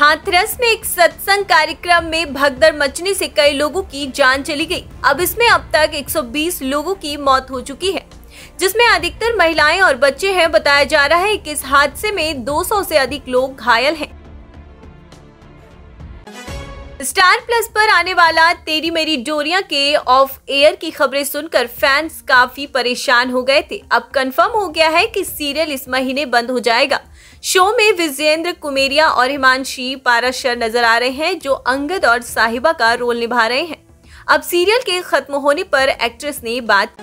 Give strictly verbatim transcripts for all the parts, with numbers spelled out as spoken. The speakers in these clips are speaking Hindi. हाथरस में एक सत्संग कार्यक्रम में भगदड़ मचने से कई लोगों की जान चली गई। अब इसमें अब तक एक सौ बीस लोगों की मौत हो चुकी है, जिसमें अधिकतर महिलाएं और बच्चे हैं। बताया जा रहा है कि इस हादसे में दो सौ से अधिक लोग घायल हैं। स्टार प्लस पर आने वाला तेरी मेरी डोरियां के ऑफ एयर की खबरें सुनकर फैंस काफी परेशान हो गए थे। अब कंफर्म हो गया है कि सीरियल इस महीने बंद हो जाएगा। शो में विजेंद्र कुमेरिया और हिमांशु पाराशर नजर आ रहे हैं, जो अंगद और साहिबा का रोल निभा रहे हैं। अब सीरियल के खत्म होने पर एक्ट्रेस ने बात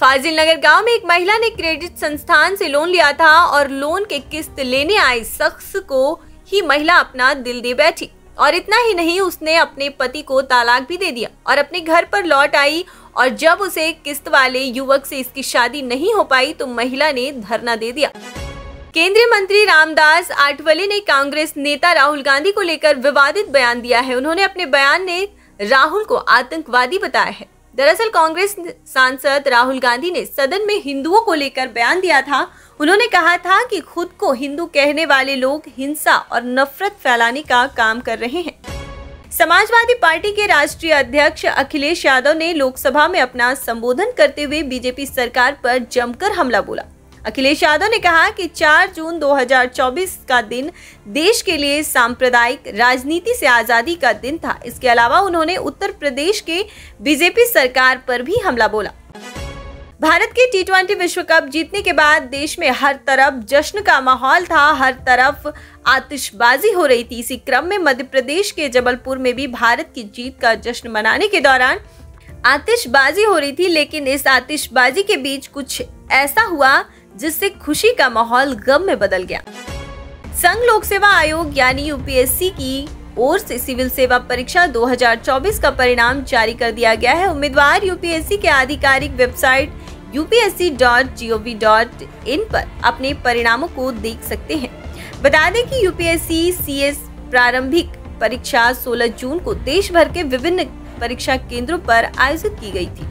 फाजिल नगर गांव में एक महिला ने क्रेडिट संस्थान से लोन लिया था और लोन के किस्त लेने आए शख्स को ही महिला अपना दिल दे बैठी। और इतना ही नहीं, उसने अपने पति को तालाक भी दे दिया और अपने घर पर लौट आई। और जब उसे किस्त वाले युवक से इसकी शादी नहीं हो पाई तो महिला ने धरना दे दिया। केंद्रीय मंत्री रामदास आठवले ने कांग्रेस नेता राहुल गांधी को लेकर विवादित बयान दिया है। उन्होंने अपने बयान में राहुल को आतंकवादी बताया है। दरअसल कांग्रेस सांसद राहुल गांधी ने सदन में हिंदुओं को लेकर बयान दिया था। उन्होंने कहा था कि खुद को हिंदू कहने वाले लोग हिंसा और नफरत फैलाने का काम कर रहे हैं। समाजवादी पार्टी के राष्ट्रीय अध्यक्ष अखिलेश यादव ने लोकसभा में अपना संबोधन करते हुए बीजेपी सरकार पर जमकर हमला बोला। अखिलेश यादव ने कहा कि चार जून दो हज़ार चौबीस का दिन देश के लिए सांप्रदायिक राजनीति से आज़ादी का दिन था। इसके अलावा उन्होंने उत्तर प्रदेश के बीजेपी सरकार पर भी हमला बोला। भारत के टी ट्वेंटी विश्व कप जीतने के बाद देश में हर तरफ जश्न का माहौल था, हर तरफ आतिशबाजी हो रही थी। इसी क्रम में मध्य प्रदेश के जबलपुर में भी भारत की जीत का जश्न मनाने के दौरान आतिशबाजी हो रही थी। लेकिन इस आतिशबाजी के बीच कुछ ऐसा हुआ जिससे खुशी का माहौल गम में बदल गया। संघ लोक सेवा आयोग यानी यूपीएससी की ओर से सिविल सेवा परीक्षा दो हज़ार चौबीस का परिणाम जारी कर दिया गया है। उम्मीदवार यूपीएससी के आधिकारिक website U P S C dot G O V dot in पर अपने परिणामों को देख सकते हैं। बता दें कि यूपीएससी सीएस प्रारंभिक परीक्षा सोलह जून को देश भर के विभिन्न परीक्षा केंद्रों पर आयोजित की गई थी।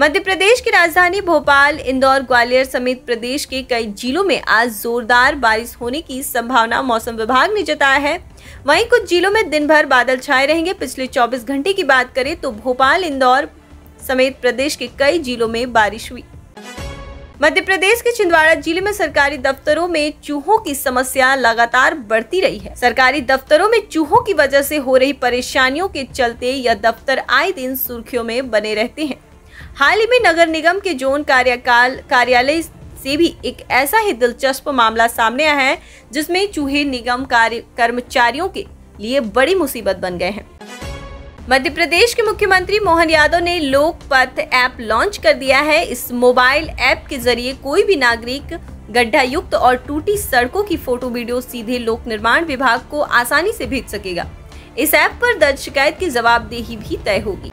मध्य प्रदेश की राजधानी भोपाल, इंदौर, ग्वालियर समेत प्रदेश के कई जिलों में आज जोरदार बारिश होने की संभावना मौसम विभाग ने जताया है। वहीं कुछ जिलों में दिन भर बादल छाए रहेंगे। पिछले चौबीस घंटे की बात करें तो भोपाल, इंदौर समेत प्रदेश के कई जिलों में बारिश हुई। मध्य प्रदेश के छिंदवाड़ा जिले में सरकारी दफ्तरों में चूहों की समस्या लगातार बढ़ती रही है। सरकारी दफ्तरों में चूहों की वजह से हो रही परेशानियों के चलते यह दफ्तर आए दिन सुर्खियों में बने रहते हैं। हाल ही में नगर निगम के जोन कार्यकाल कार्यालय से भी एक ऐसा ही दिलचस्प मामला सामने आया है, जिसमें चूहे निगम कार्य कर्मचारियों के लिए बड़ी मुसीबत बन गए हैं। मध्य प्रदेश के मुख्यमंत्री मोहन यादव ने लोक पथ ऐप लॉन्च कर दिया है। इस मोबाइल ऐप के जरिए कोई भी नागरिक गड्ढा युक्त और टूटी सड़कों की फोटो वीडियो सीधे लोक निर्माण विभाग को आसानी से भेज सकेगा। इस ऐप पर दर्ज शिकायत की जवाबदेही भी तय होगी।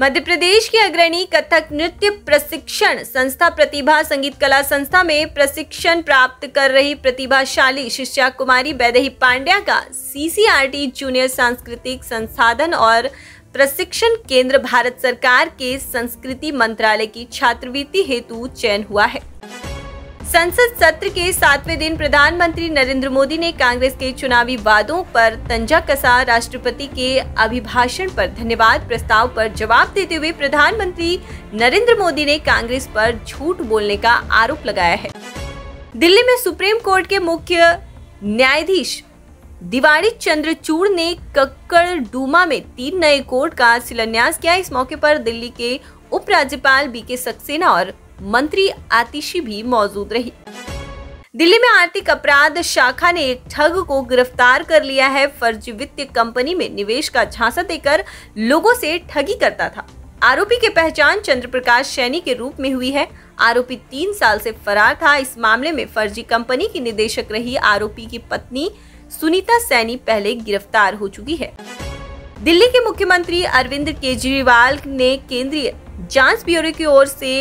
मध्य प्रदेश की अग्रणी कथक नृत्य प्रशिक्षण संस्था प्रतिभा संगीत कला संस्था में प्रशिक्षण प्राप्त कर रही प्रतिभाशाली शिष्या कुमारी वैदेही पांड्या का सी सी आर टी जूनियर सांस्कृतिक संसाधन और प्रशिक्षण केंद्र भारत सरकार के संस्कृति मंत्रालय की छात्रवृत्ति हेतु चयन हुआ है। संसद सत्र के सातवें दिन प्रधानमंत्री नरेंद्र मोदी ने कांग्रेस के चुनावी वादों पर तंजा कसा। राष्ट्रपति के अभिभाषण पर धन्यवाद प्रस्ताव पर जवाब देते हुए प्रधानमंत्री नरेंद्र मोदी ने कांग्रेस पर झूठ बोलने का आरोप लगाया है। दिल्ली में सुप्रीम कोर्ट के मुख्य न्यायाधीश दिवाकर चंद्र चूड़ ने करडूमा में तीन नए कोर्ट का शिलान्यास किया। इस मौके पर दिल्ली के उपराज्यपाल बी के सक्सेना और मंत्री आतिशी भी मौजूद रही। दिल्ली में आर्थिक अपराध शाखा ने एक ठग को गिरफ्तार कर लिया है। फर्जी वित्तीय कंपनी में निवेश का झांसा देकर लोगों से ठगी करता था। आरोपी की पहचान चंद्रप्रकाश सैनी के रूप में हुई है। आरोपी तीन साल से फरार था। इस मामले में फर्जी कंपनी की निदेशक रही आरोपी की पत्नी सुनीता सैनी पहले गिरफ्तार हो चुकी है। दिल्ली के मुख्यमंत्री अरविंद केजरीवाल ने केंद्रीय जांच ब्यूरो की ओर से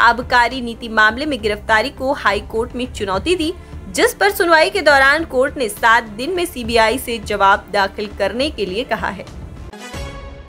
आबकारी नीति मामले में गिरफ्तारी को हाई कोर्ट में चुनौती दी, जिस पर सुनवाई के दौरान कोर्ट ने सात दिन में सी बी आई से जवाब दाखिल करने के लिए कहा है।